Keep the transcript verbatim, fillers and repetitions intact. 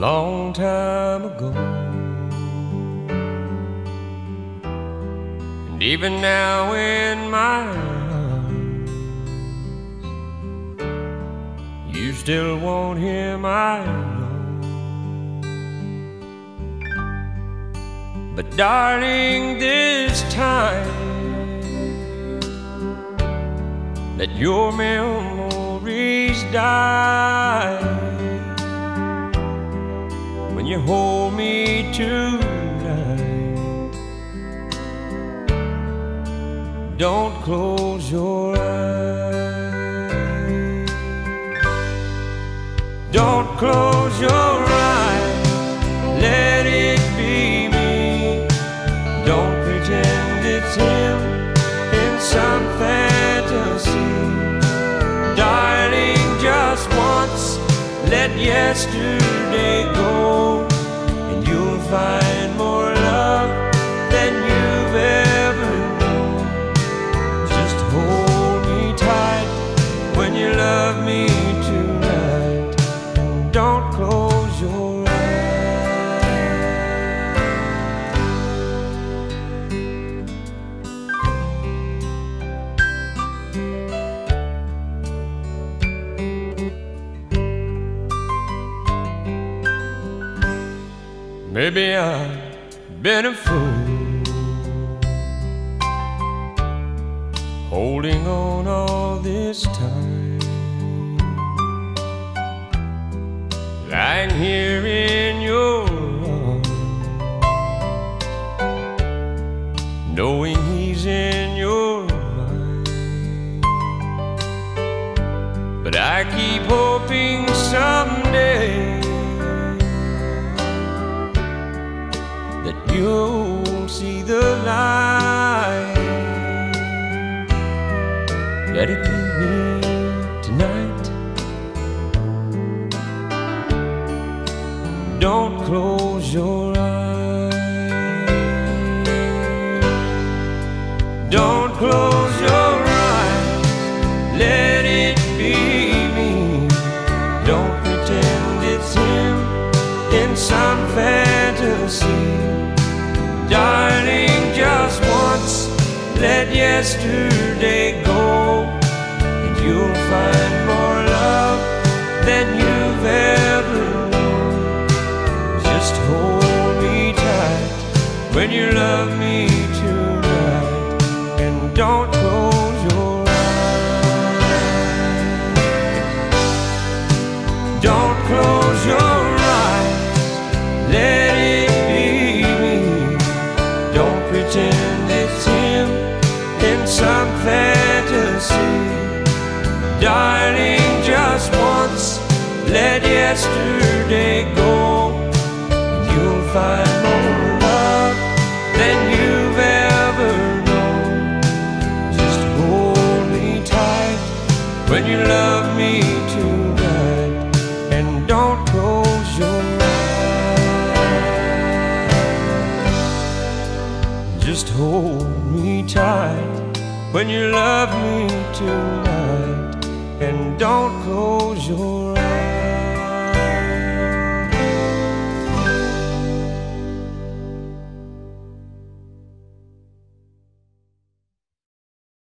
long time ago. And even now in my heart, you still want him, I know. But darling, this time, let your memories die. When you hold me tonight, don't close your eyes. Don't close your eyes, let it be me. Don't pretend it's him in some fantasy. Darling, just once, let yesterday go. Find more love than you've ever known. Just hold me tight when you love me tonight. Don't close your eyes. Maybe I've been a fool, holding on all this time, lying here in your arms, knowing he's in your mind. But I keep hoping someday that you'll see the light. Let it be me tonight. Don't close your eyes. Don't close your eyes, let it be me. Don't pretend it's him in some fantasy. Darling, just once, let yesterday go, and you'll find more love than you've ever known. Just hold me tight when you love me tonight, and don't close your eyes. Don't close your eyes, let pretend it's him in some fantasy. Darling, just once, let yesterday go, and you'll find more love than you've ever known. Just hold me tight when you love me tonight, and don't close your eyes. Just hold me tight when you love me tonight, and don't close your eyes.